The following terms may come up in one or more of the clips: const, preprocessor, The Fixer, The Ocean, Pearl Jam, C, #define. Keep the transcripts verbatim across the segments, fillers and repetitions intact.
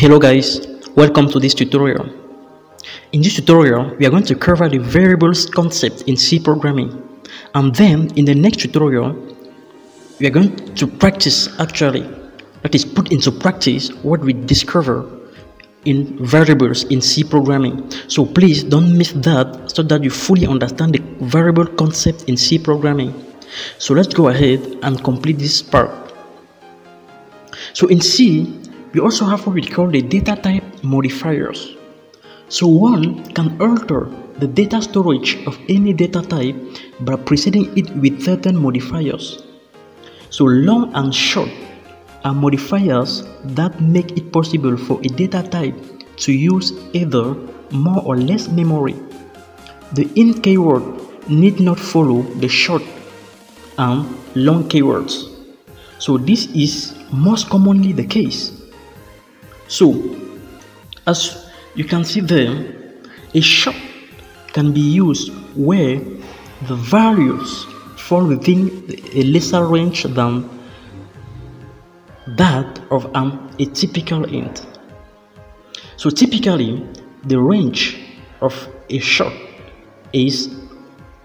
Hello guys, welcome to this tutorial. In this tutorial, we are going to cover the variables concept in C programming, and then in the next tutorial, we are going to practice actually, that is, put into practice what we discover in variables in C programming. So please don't miss that, so that you fully understand the variable concept in C programming. So let's go ahead and complete this part. So in C, we also have what we call the data type modifiers. So one can alter the data storage of any data type by preceding it with certain modifiers. So long and short are modifiers that make it possible for a data type to use either more or less memory. The int keyword need not follow the short and long keywords. So this is most commonly the case. So, as you can see there, a short can be used where the values fall within a lesser range than that of um, a typical int. So typically, the range of a short is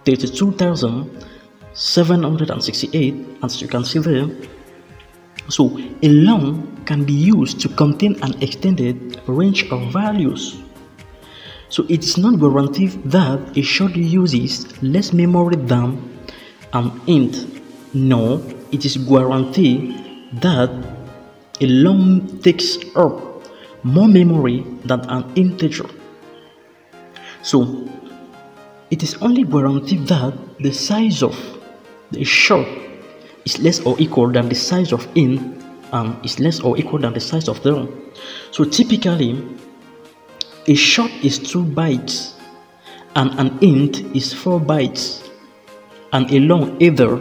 thirty-two thousand seven hundred sixty-eight, as you can see there. So a long can be used to contain an extended range of values. So it's not guaranteed that a short uses less memory than an int. No, it is guaranteed that a long takes up more memory than an integer. So it is only guaranteed that the size of the short is less or equal than the size of int and is less or equal than the size of the long. So typically, a short is two bytes and an int is four bytes, and a long either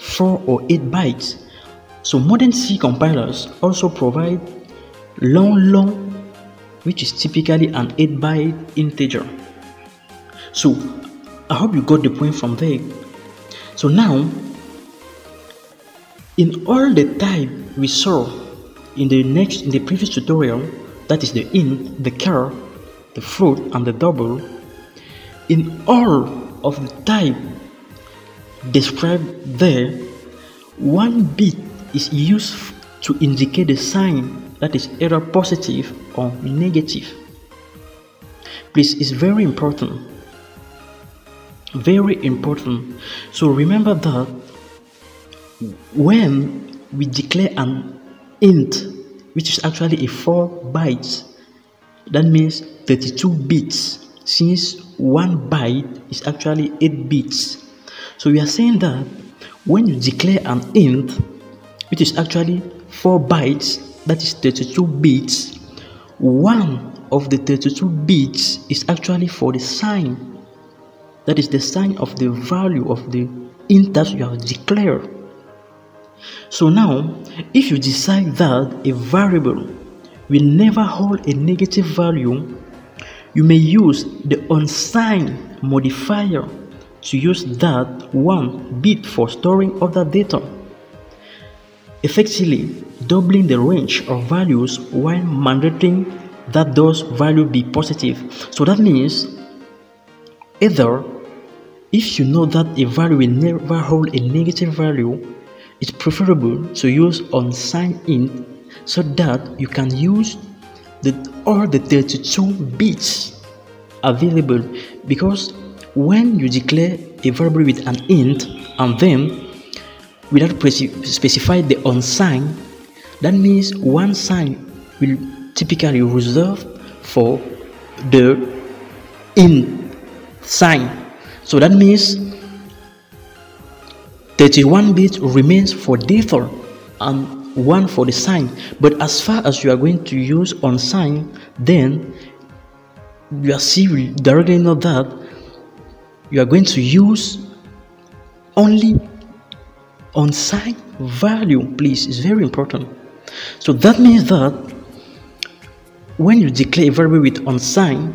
four or eight bytes. So modern C compilers also provide long long, which is typically an eight byte integer. So I hope you got the point from there. So now, in all the type we saw in the next in the previous tutorial, that is the int, the char, the float, and the double, in all of the type described there, one bit is used to indicate the sign that is either positive or negative. Please, it's very important, very important. So remember that when we declare an int, which is actually a four bytes, that means thirty-two bits, since one byte is actually eight bits. So we are saying that when you declare an int, which is actually four bytes, that is thirty-two bits, one of the thirty-two bits is actually for the sign, that is the sign of the value of the int that you have declared. So now, if you decide that a variable will never hold a negative value, you may use the unsigned modifier to use that one bit for storing other data, effectively doubling the range of values while mandating that those values be positive. So that means either if you know that a value will never hold a negative value, it's preferable to use unsigned int so that you can use the, all the thirty-two bits available, because when you declare a variable with an int and then without specifying the unsigned, that means one sign will typically reserved for the int sign. So that means thirty-one bits remains for data and one for the sign. But as far as you are going to use unsigned, then you are see directly know that you are going to use only unsigned value. Please, it's very important. So that means that when you declare a variable with unsigned,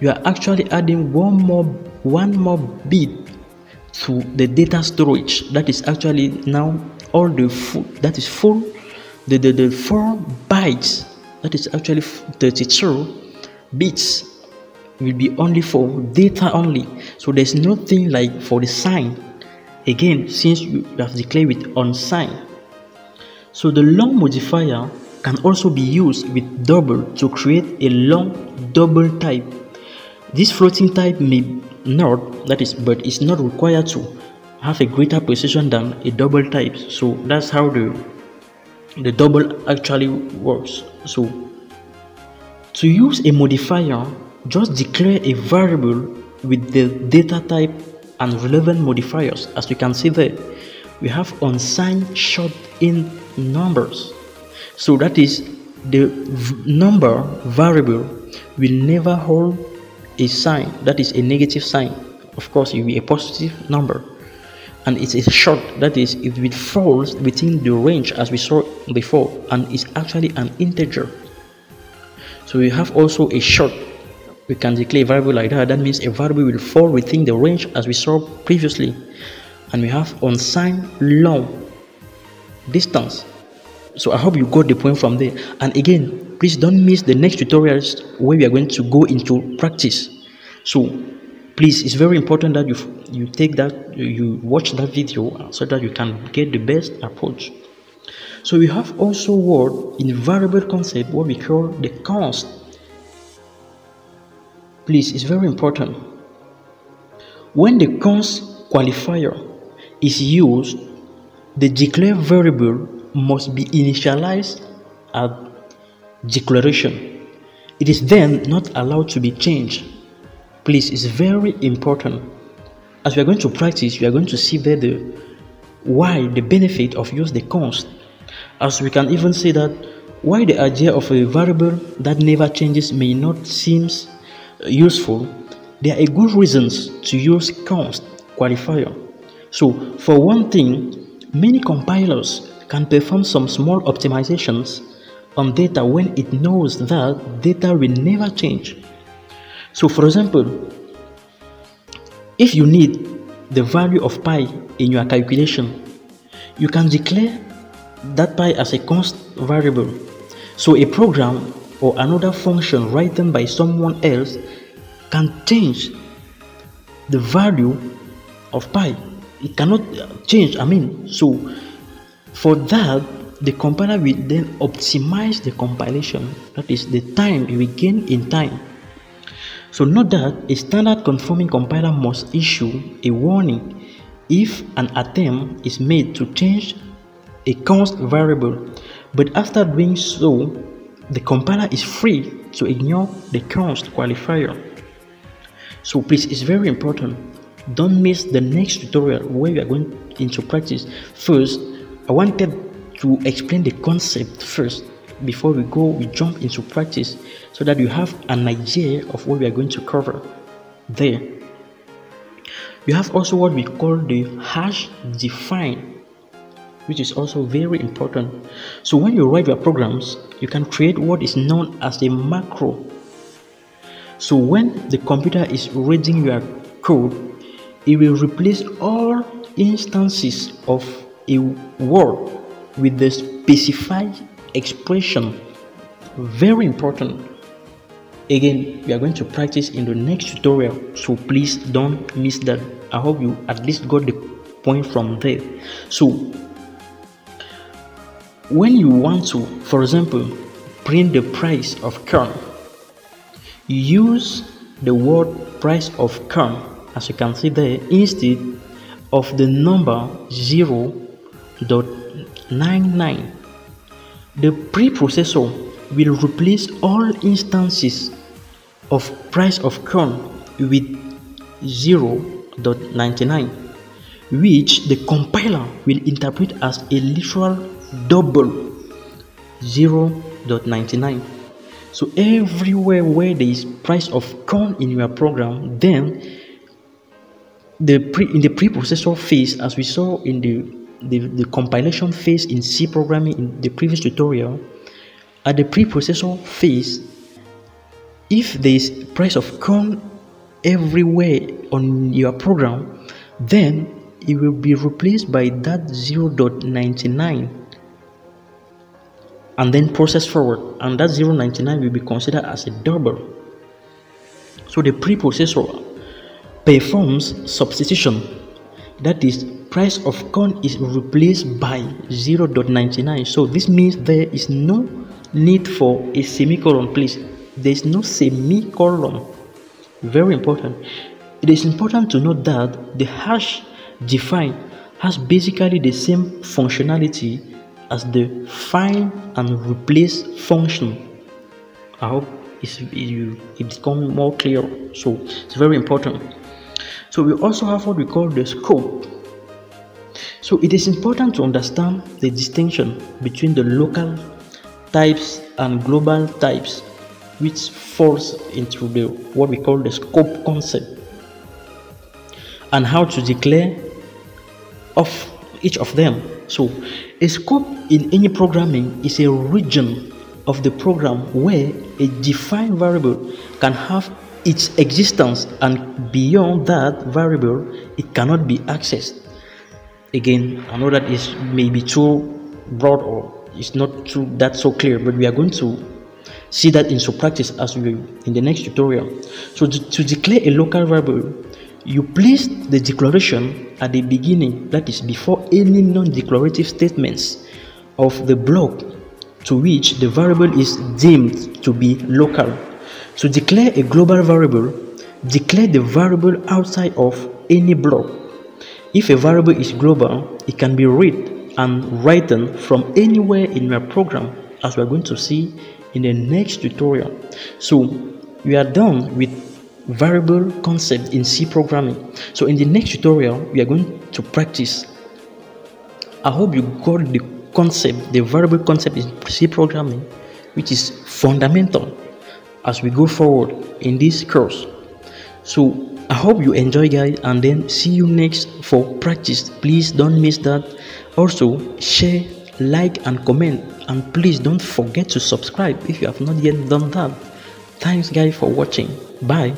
you are actually adding one more one more bit to the data storage, that is actually now all the full, that is full the, the, the four bytes that is actually thirty-two bits will be only for data only. So there's nothing like for the sign. Again, since you have declared with unsigned. So the long modifier can also be used with double to create a long double type. This floating type may not, that is, but it's not required to have a greater precision than a double type. So that's how the the double actually works. So to use a modifier, just declare a variable with the data type and relevant modifiers. As you can see there, we have unsigned short int numbers. So that is the number variable will never hold a sign, that is a negative sign. Of course, it will be a positive number, and it's a short, that is it will fall within the range as we saw before, and it's actually an integer. So we have also a short. We can declare a variable like that. That means a variable will fall within the range as we saw previously. And we have unsigned long distance. So I hope you got the point from there. And again, please don't miss the next tutorials where we are going to go into practice. So please, it's very important that you you take that, you watch that video so that you can get the best approach. So we have also word in variable concept what we call the const. Please, it's very important. When the const qualifier is used, the declared variable must be initialized at declaration. It is then not allowed to be changed. Please, it's very important. As we are going to practice, we are going to see there the why the benefit of use the const. As we can even say that why the idea of a variable that never changes may not seem useful, there are good reasons to use const qualifier. So for one thing, many compilers can perform some small optimizations on data when it knows that data will never change. So for example, if you need the value of pi in your calculation, you can declare that pi as a const variable. So a program or another function written by someone else can change the value of pi. It cannot change, I mean. So for that, the compiler will then optimize the compilation, that is the time you will gain in time. So note that a standard conforming compiler must issue a warning if an attempt is made to change a const variable, but after doing so, the compiler is free to ignore the const qualifier. So please, it's very important. Don't miss the next tutorial where we are going into practice. First, I wanted to explain the concept first before we go, we jump into practice so that you have an idea of what we are going to cover there. You have also what we call the hash define, which is also very important. So when you write your programs, you can create what is known as a macro. So when the computer is reading your code, it will replace all instances of a word with the specified expression. Very important. Again, we are going to practice in the next tutorial, so please don't miss that. I hope you at least got the point from there. So when you want to, for example, print the price of corn, you use the word price of corn, as you can see there, instead of the number zero point nine nine. The preprocessor will replace all instances of price of corn with zero point nine nine, which the compiler will interpret as a literal double zero point nine nine. So everywhere where there is price of corn in your program, then the pre in the preprocessor phase, as we saw in the, the the compilation phase in C programming in the previous tutorial, at the preprocessor phase, if there is price of corn everywhere on your program, then it will be replaced by that zero point nine nine. and then process forward, and that zero point nine nine will be considered as a double. So the preprocessor performs substitution, that is, price of corn is replaced by zero point nine nine. So this means there is no need for a semicolon, please. There is no semicolon. Very important. It is important to note that the hash defined has basically the same functionality as the find and replace function. I hope it's, it, it becomes more clear. So it's very important. So we also have what we call the scope. So it is important to understand the distinction between the local types and global types, which falls into the what we call the scope concept, and how to declare of each of them. So a scope in any programming is a region of the program where a defined variable can have its existence, and beyond that variable it cannot be accessed. Again, I know that is maybe too broad, or it's not too that so clear, but we are going to see that in some practice as we in the next tutorial. So to, to declare a local variable, you place the declaration at the beginning, that is before any non-declarative statements of the block to which the variable is deemed to be local. To declare a global variable, declare the variable outside of any block. If a variable is global, it can be read and written from anywhere in your program, as we are going to see in the next tutorial. So we are done with variable concept in C programming. So in the next tutorial we are going to practice. I hope you got the concept, the variable concept in C programming, which is fundamental as we go forward in this course. So I hope you enjoy, guys, and then see you next for practice. Please don't miss that. Also share, like and comment, and please don't forget to subscribe if you have not yet done that. Thanks guys for watching. Bye.